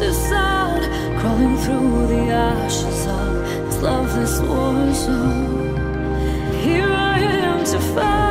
voices sound, crawling through the ashes of this loveless war zone. Here I am to fight.